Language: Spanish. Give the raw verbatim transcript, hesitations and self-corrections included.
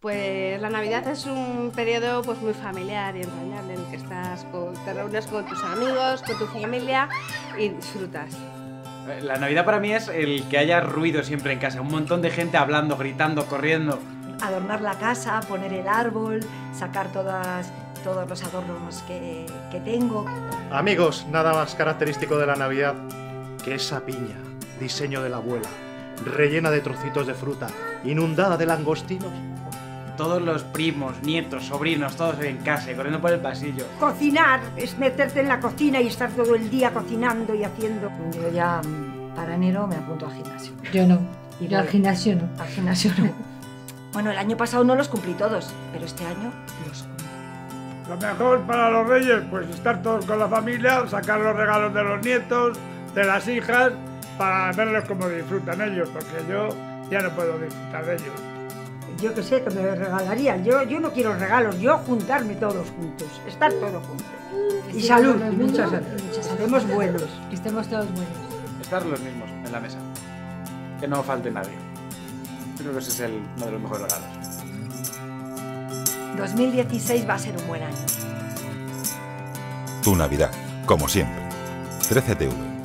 Pues la Navidad es un periodo pues muy familiar y entrañable en el que estás con, te reúnes con tus amigos, con tu familia y disfrutas. La Navidad para mí es el que haya ruido siempre en casa, un montón de gente hablando, gritando, corriendo. Adornar la casa, poner el árbol, sacar todas, todos los adornos que, que tengo. Amigos, nada más característico de la Navidad que esa piña, diseño de la abuela, rellena de trocitos de fruta, inundada de langostinos. Todos los primos, nietos, sobrinos, todos en casa, corriendo por el pasillo. Cocinar es meterte en la cocina y estar todo el día cocinando y haciendo. Yo ya para enero me apunto al gimnasio. Yo no, y yo al gimnasio no. Al gimnasio no. Bueno, el año pasado no los cumplí todos, pero este año los cumplí. Lo mejor para los reyes, pues estar todos con la familia, sacar los regalos de los nietos, de las hijas, para verlos cómo disfrutan ellos, porque yo ya no puedo disfrutar de ellos. Yo qué sé, que me regalarían. Yo, yo no quiero regalos, yo juntarme todos juntos, estar todos juntos. Y sí, salud, y muchas salud. Estemos buenos. Que estemos todos buenos. Estar los mismos en la mesa. Que no falte nadie. Creo que ese es el, uno de los mejores regalos. dos mil dieciséis va a ser un buen año. Tu Navidad, como siempre. trece T V.